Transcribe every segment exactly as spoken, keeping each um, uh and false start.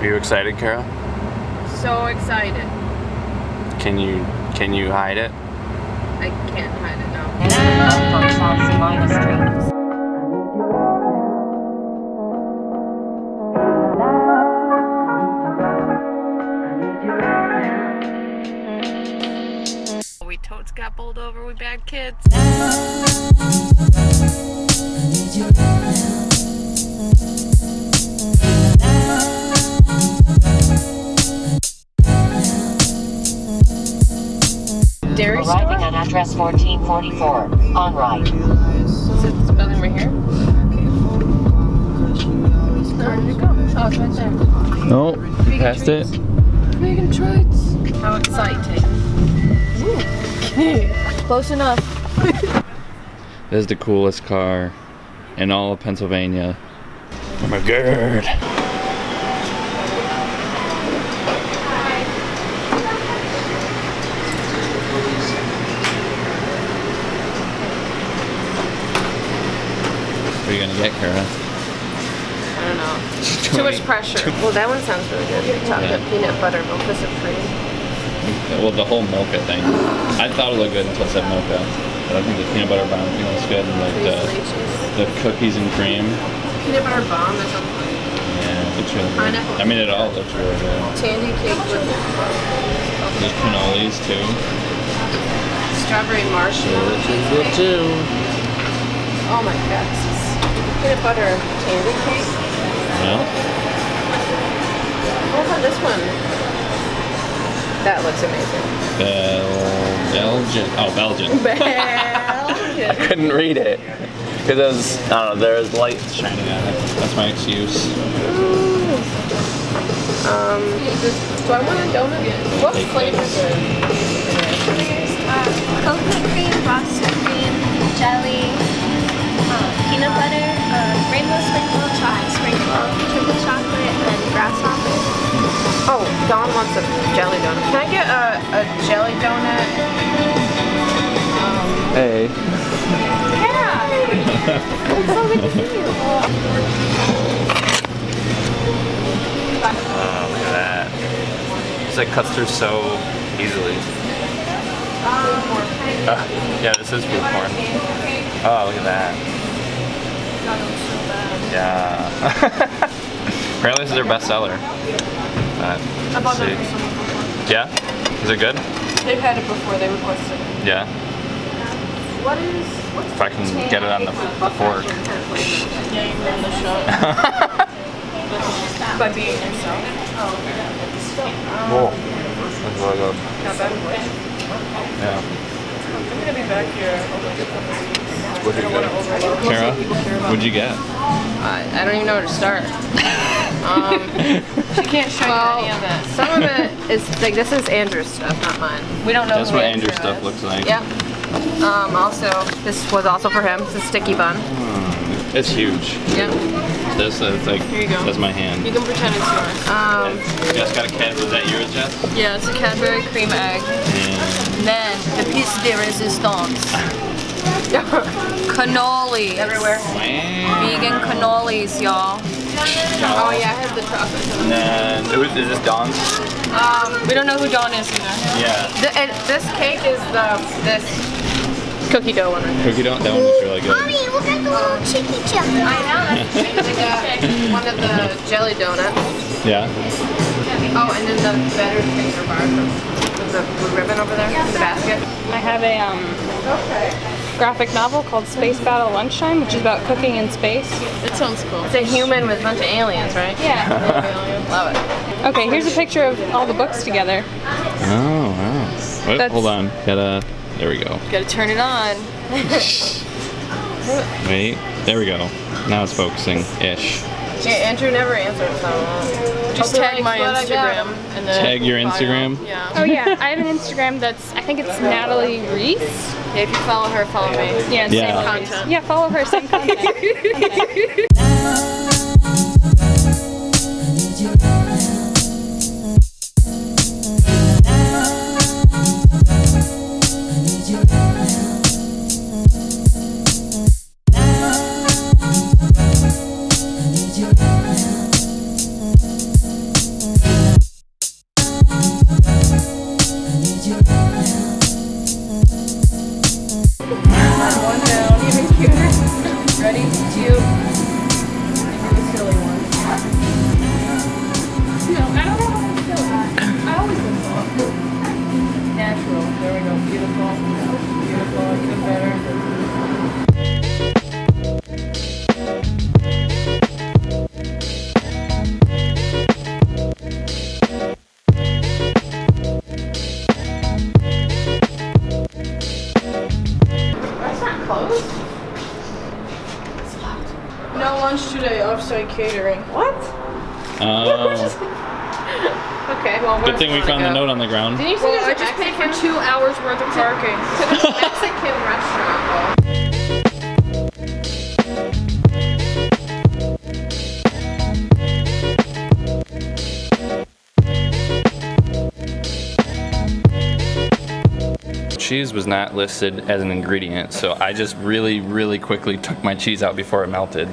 Are you excited, Cara? So excited. Can you can you hide it? I can't hide it now. And I love folks all along the streams. We totes got bowled over, we bad kids. I need you right now. Dairy store? Arriving on address fourteen forty-four, on right. Is it spelling right here? Where did it go? Oh, it's right there. No, you passed it. Vegan Treats. How exciting. Ooh. Close enough. This is the coolest car in all of Pennsylvania. Oh my god. What are you gonna get, Cara? I don't know. Too much pressure. Too well, that one sounds really good. Chocolate, yeah. Peanut butter, mocha supreme. Well, the whole mocha thing. I thought it looked good until I said mocha. But I think the peanut butter bomb looks good, and like the, the cookies and cream. Peanut butter bomb is so good. Yeah, it looks really good. I mean, it all looks really good. Tandy cake with there's cannolis too. Strawberry marshmallow cheesecake. Too. Oh my god, this is peanut butter tandy cake. Yeah. What about this one? That looks amazing. Bel... Belgian. Oh, Belgian. Belgian. I couldn't read it. Because there was, I don't know, there was light shining on it. That's my excuse. Mm. Um, this, do I want a donut? What flavor is it? There's uh, coconut cream, frosted cream, jelly, uh, peanut butter, uh, rainbow sprinkle, chocolate sprinkle, triple chocolate, and grasshopper. Oh, Don wants a jelly donut. Can I get a, a jelly donut? Um, hey. Yeah! It's so good to see you. Oh, look at that. It's like cuts through so easily. Uh, yeah, this is good corn. Oh, look at that. Yeah. Apparently this is their bestseller. Uh, I bought that for someone before. Yeah? Is it good? They've had it before, they requested it. Yeah? What is... What's if I can get it on the, the fork. Yeah, you run the show. By being yourself. Whoa. That's really good. Not bad. Yeah. I'm gonna be back here. What did you get? Cara, what'd you get? Uh, I don't even know where to start. Um, she can't show well, you any of that. Some of it is, like, this is Andrew's stuff, not mine. We don't know that's what Andrew's Andrew stuff looks like. Yep. Um, also, this was also for him. It's a sticky bun. Mm, it's huge. Yep. This is, like, here you go. That's my hand. You can pretend it's yours. Um, Jess got a cat. Was that yours, Jess? Yeah, it's a Cadbury cream egg. And then, the piece de resistance. Cannoli. Everywhere. Wow. Vegan cannolis, y'all. Oh yeah, I have the chocolate. And then, is this Don's? Um, we don't know who Don is either. Yeah. The, it, this cake is the this cookie dough one. Right cookie dough, that one looks really good. Mommy, look at the little cheeky chocolate. I know. That's like a, one of the jelly donuts. Yeah. Oh, and then the better finger bar with the blue ribbon over there, yeah. In the basket. I have a um. Okay. graphic novel called Space Battle Lunchtime, which is about cooking in space. That sounds cool. It's a human with a bunch of aliens, right? Yeah. Love it. Okay, here's a picture of all the books together. Oh, wow. Wait, that's, hold on. Gotta, there we go. Gotta turn it on. Wait, there we go. Now it's focusing-ish. Yeah, Andrew never answered, so... Uh, just tag like my Instagram. And then tag your Instagram? Bio. Yeah. Oh yeah, I have an Instagram that's, I think it's Natalie Riess. Yeah, if you follow her, follow me. Yeah, same yeah. content. Yeah, follow her, same content. Okay. catering. What? Uh, okay, well, good thing we found the note on the ground. Didn't you say well, I just Mexican? paid for two hours worth of parking. So there's a Mexican restaurant. Cheese was not listed as an ingredient, so I just really, really quickly took my cheese out before it melted.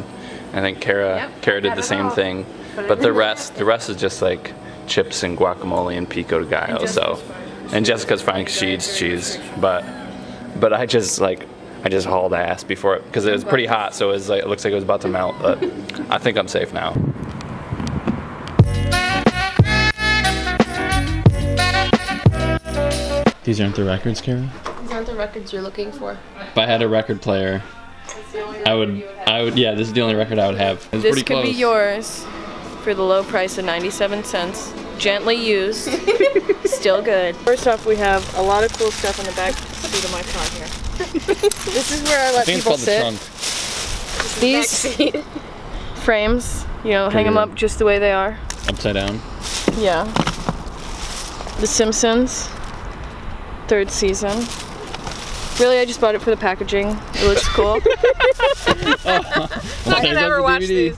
I think Cara, yep, Cara did the same thing, but the rest, the rest is just like chips and guacamole and pico de gallo. And so, fine. and Jessica's fine. She eats cheese, but but I just like I just hauled ass before it because it was pretty hot, so it was like it looks like it was about to melt. But I think I'm safe now. These aren't the records, Cara? These aren't the records you're looking for. If I had a record player, the only record I would, would I would, yeah, this is the only record I would have. It's this pretty could close. be yours for the low price of ninety-seven cents. Gently used, still good. First off, we have a lot of cool stuff in the back seat of my car here. This is where I let I think people it's sit. The These the frames, you know, pretty hang them up just the way they are. Upside down. Yeah. The Simpsons. Third season. Really, I just bought it for the packaging. It looks cool. I can never watch these.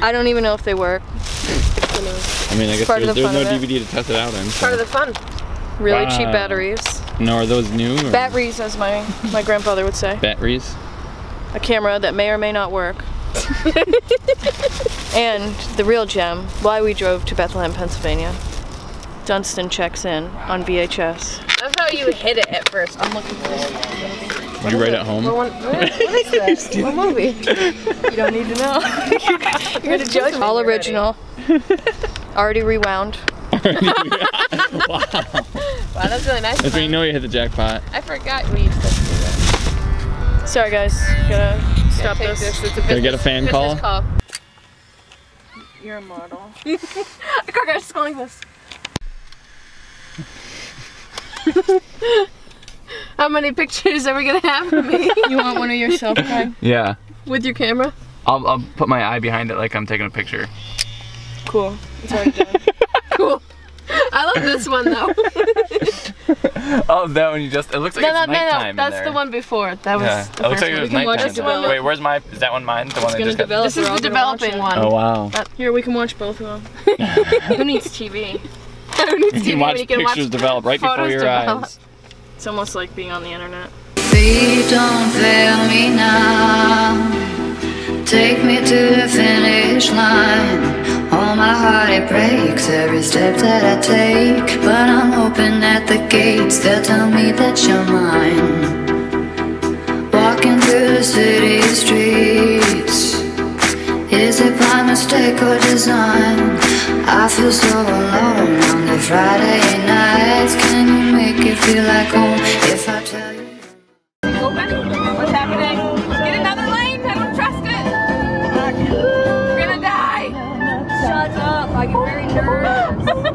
I don't even know if they work. I mean, I guess there's, there's no D V D to test it out in. So. Part of the fun. Really wow. cheap batteries. No, are those new? Or? Batteries, as my my grandfather would say. Batteries. A camera that may or may not work. And the real gem: why we drove to Bethlehem, Pennsylvania. Dunstan checks in on V H S. Love how you hit it at first. I'm looking for this. What you right it? at home? What, what is this? What movie? You don't need to know. You're the judge. All original. Already rewound. Already rewound. Wow. Wow, that's really nice. That's when you know you hit the jackpot. I forgot we used to do that. Sorry guys, gotta stop gotta this. this. It's a business, get a fan call? call. You're a model. I got guys calling this. How many pictures are we gonna have of me? You want one of yourself, Ken? Yeah. With your camera? I'll, I'll put my eye behind it like I'm taking a picture. Cool. It's already done. Cool. I love this one though. Oh, that one you just, it looks like no, it's no, nighttime no, no. That's in there. the one before. That was yeah. the It looks like it was nighttime. Wait, where's my, is that one mine? The one that just develop, got This is the developing one. Oh, wow. Uh, here, we can watch both of them. Who needs T V? You can watch you can pictures watch develop right before your develop. eyes. It's almost like being on the internet. Please don't fail me now. Take me to the finish line. All my heart it breaks every step that I take. But I'm hoping at the gates they'll tell me that you're mine. Walking through the city streets. Is it by mistake or design? I feel so alone on the Friday nights. Can you make it feel like home if I tell you? Open? What's happening? Get another lane! I don't trust it! We're gonna die! Shut up! I get very nervous.